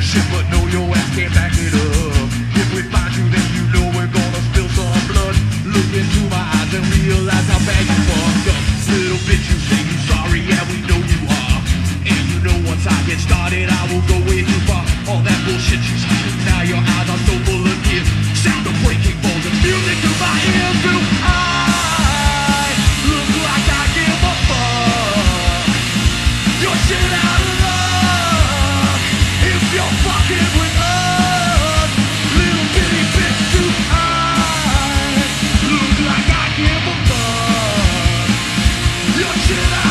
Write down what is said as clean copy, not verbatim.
Shit, but no, your ass can't back it up. If we find you, then you know we're gonna spill some blood. Look into my eyes and realize how bad you fucked up. Little bitch, you say you sorry, yeah, we know you are. And you know once I get started, I will go way too far. All that bullshit you speak, now your eyes are so full of tears. Sound of breaking balls and music to my ears. Do I look like I give a fuck? Your shit out of you're fucking with us, little bitty bitch. Do I look like I give a fuck? Your shit out.